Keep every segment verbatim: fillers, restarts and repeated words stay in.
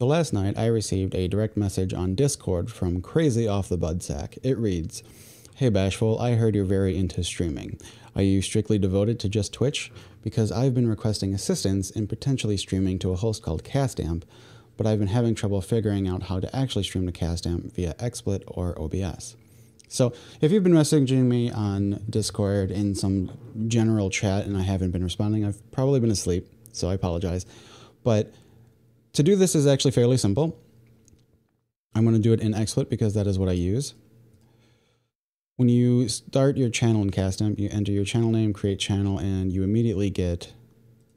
So last night I received a direct message on Discord from Crazy Off The Budsack. It reads, "Hey Bashful, I heard you're very into streaming. Are you strictly devoted to just Twitch? Because I've been requesting assistance in potentially streaming to a host called CastAMP, but I've been having trouble figuring out how to actually stream to CastAMP via XSplit or O B S." So if you've been messaging me on Discord in some general chat and I haven't been responding, I've probably been asleep, so I apologize. But to do this is actually fairly simple. I'm going to do it in XSplit because that is what I use. When you start your channel in CastAMP, you enter your channel name, create channel, and you immediately get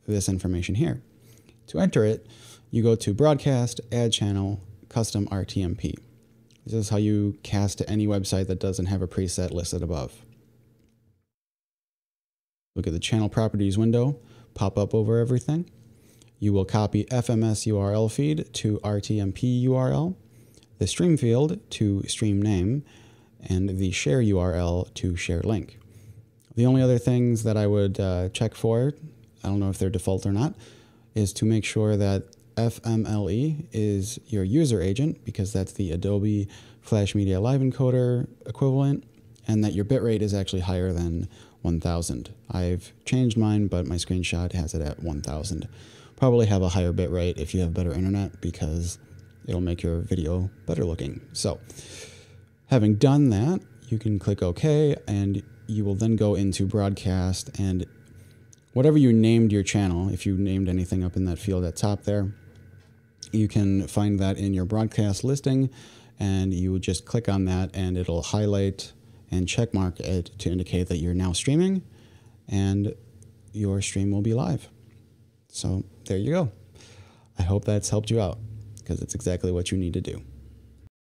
this information here. To enter it, you go to broadcast, add channel, custom R T M P. This is how you cast to any website that doesn't have a preset listed above. Look at the channel properties window, pop up over everything. You will copy F M S U R L feed to R T M P U R L, the stream field to stream name, and the share U R L to share link. The only other things that I would uh, check for, I don't know if they're default or not, is to make sure that F M L E is your user agent, because that's the Adobe Flash Media Live Encoder equivalent, and that your bitrate is actually higher than one thousand. I've changed mine, but my screenshot has it at one thousand. Probably have a higher bitrate if you have better internet, because it'll make your video better looking. So having done that, you can click OK, and you will then go into broadcast, and whatever you named your channel, if you named anything up in that field at top there, you can find that in your broadcast listing, and you would just click on that and it'll highlight and check mark it to indicate that you're now streaming and your stream will be live. So there you go. I hope that's helped you out, because it's exactly what you need to do.